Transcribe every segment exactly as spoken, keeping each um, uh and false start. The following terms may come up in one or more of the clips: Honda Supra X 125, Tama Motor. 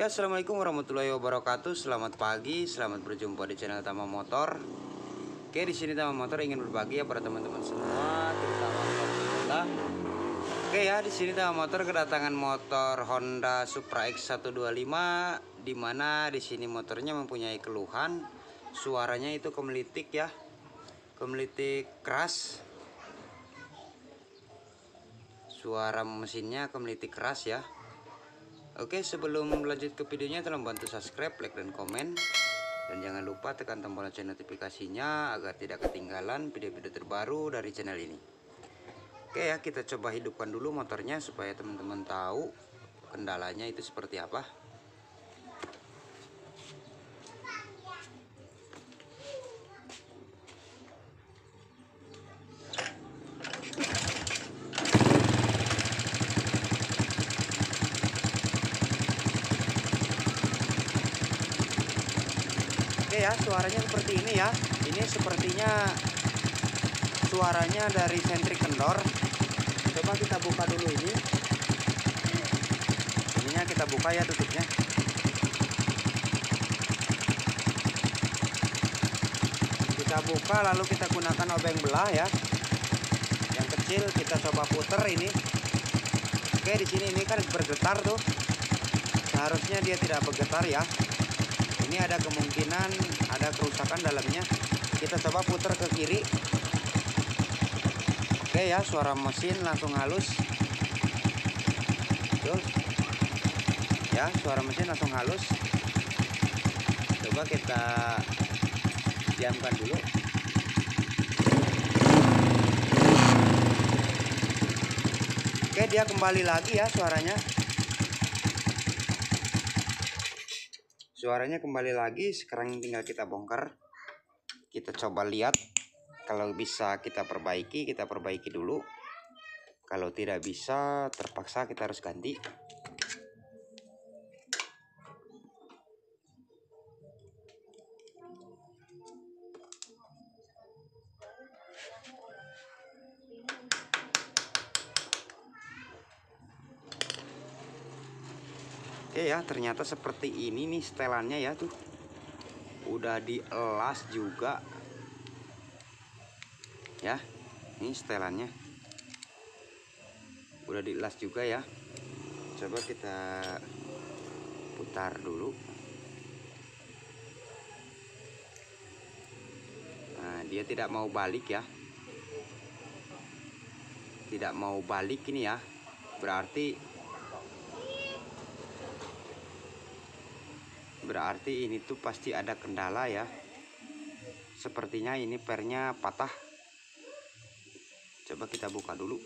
Ya, assalamualaikum warahmatullahi wabarakatuh. Selamat pagi, selamat berjumpa di channel Tama Motor. Oke, di sini Tama Motor ingin berbagi ya pada teman-teman semua, terutama kita. Oke ya, di sini Tama Motor kedatangan motor Honda Supra X seratus dua puluh lima, di mana di sini motornya mempunyai keluhan suaranya itu kemelitik ya, kemelitik keras. Suara mesinnya kemelitik keras ya. Oke, sebelum lanjut ke videonya, tolong bantu subscribe, like, dan komen. Dan jangan lupa tekan tombol lonceng notifikasinya agar tidak ketinggalan video-video terbaru dari channel ini. Oke ya, kita coba hidupkan dulu motornya supaya teman-teman tahu kendalanya itu seperti apa. Oke ya, suaranya seperti ini ya. Ini sepertinya suaranya dari sentrik kendor. Coba kita buka dulu ini. Ininya kita buka ya tutupnya. Kita buka lalu kita gunakan obeng belah ya. Yang kecil kita coba puter ini. Oke, di sini ini kan bergetar tuh. Seharusnya dia tidak bergetar ya. Ini ada kemungkinan ada kerusakan dalamnya. Kita coba putar ke kiri. Oke ya, suara mesin langsung halus. Tuh. Ya, suara mesin langsung halus. Coba kita diamkan dulu. Oke, dia kembali lagi ya suaranya. Suaranya kembali lagi. Sekarang tinggal kita bongkar. Kita coba lihat, kalau bisa kita perbaiki, kita perbaiki dulu. Kalau tidak bisa, terpaksa kita harus ganti. Oke ya, ternyata seperti ini nih setelannya ya tuh. Udah dielas juga. Ya, ini setelannya. Udah dielas juga ya. Coba kita putar dulu. Nah, dia tidak mau balik ya. Tidak mau balik ini ya. Berarti Berarti ini tuh pasti ada kendala ya. Sepertinya ini pernya patah. Coba kita buka dulu.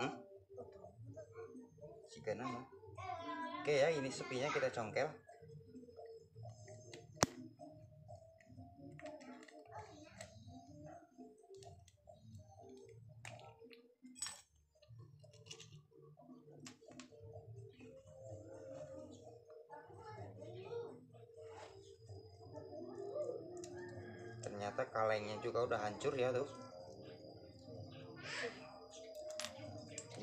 Hah? Jika nama. Oke ya, ini sepinya kita congkel. Ternyata kalengnya juga udah hancur ya tuh.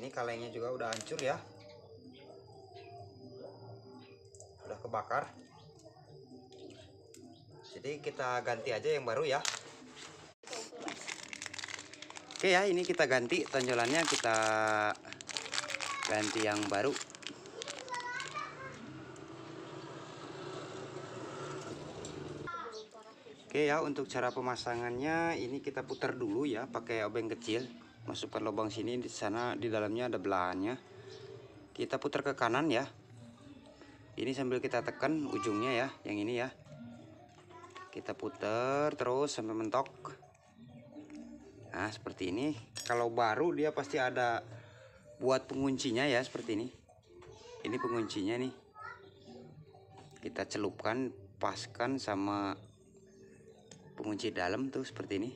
Ini kalengnya juga udah hancur ya. Bakar, jadi kita ganti aja yang baru ya. Oke ya, ini kita ganti tonjolannya, kita ganti yang baru. Oke ya, untuk cara pemasangannya ini kita putar dulu ya pakai obeng kecil, masuk ke lubang sini, di sana di dalamnya ada belahannya, kita putar ke kanan ya. Ini sambil kita tekan ujungnya ya, yang ini ya. Kita putar terus sampai mentok. Nah, seperti ini. Kalau baru dia pasti ada buat penguncinya ya, seperti ini. Ini penguncinya nih. Kita celupkan, paskan sama pengunci dalam tuh seperti ini.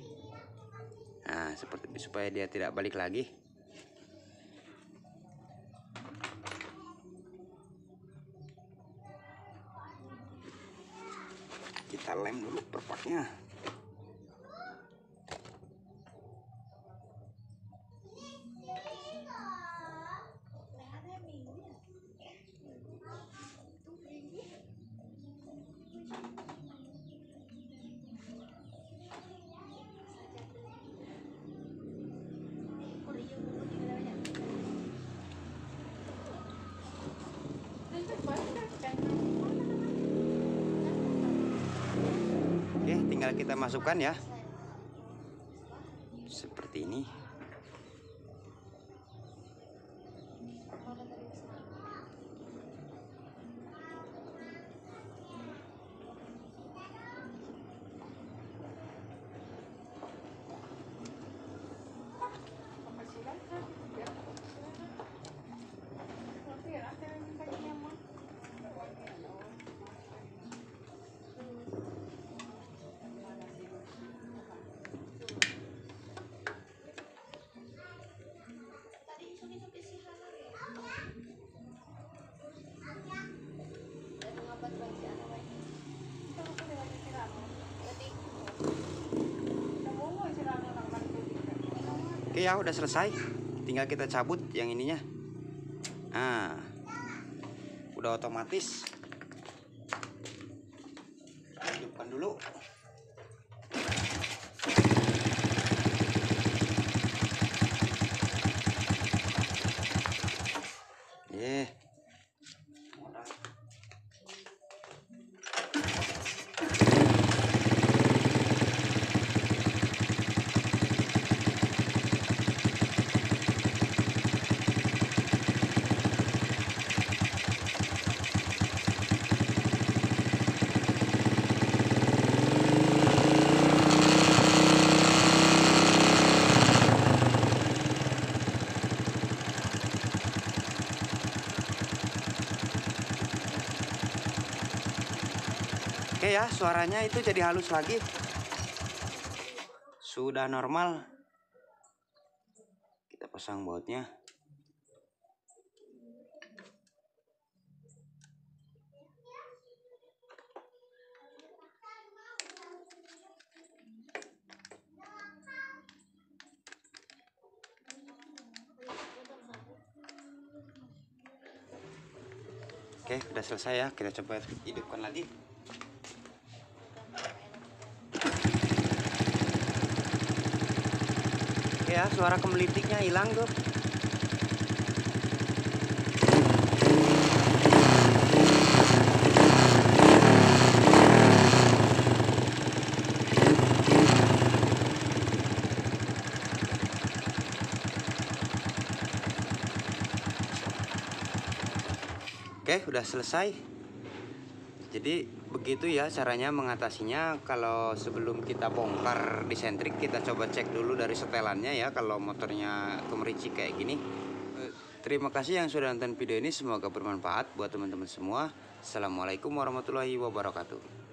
Nah, seperti supaya dia tidak balik lagi. Kita lem dulu perpaknya. Tinggal kita masukkan ya, seperti ini. Oke ya, udah selesai. Tinggal kita cabut yang ininya. Nah, udah otomatis. Hidupkan dulu. Yeah. Oke ya, suaranya itu jadi halus lagi. Sudah normal. Kita pasang bautnya. Oke, udah selesai ya. Kita coba hidupkan lagi. Ya, suara kemelitiknya hilang tuh. Oke, udah selesai. Jadi begitu ya caranya mengatasinya. Kalau sebelum kita bongkar disentrik, kita coba cek dulu dari setelannya ya, kalau motornya kemericik kayak gini. Terima kasih yang sudah nonton video ini, semoga bermanfaat buat teman-teman semua. Assalamualaikum warahmatullahi wabarakatuh.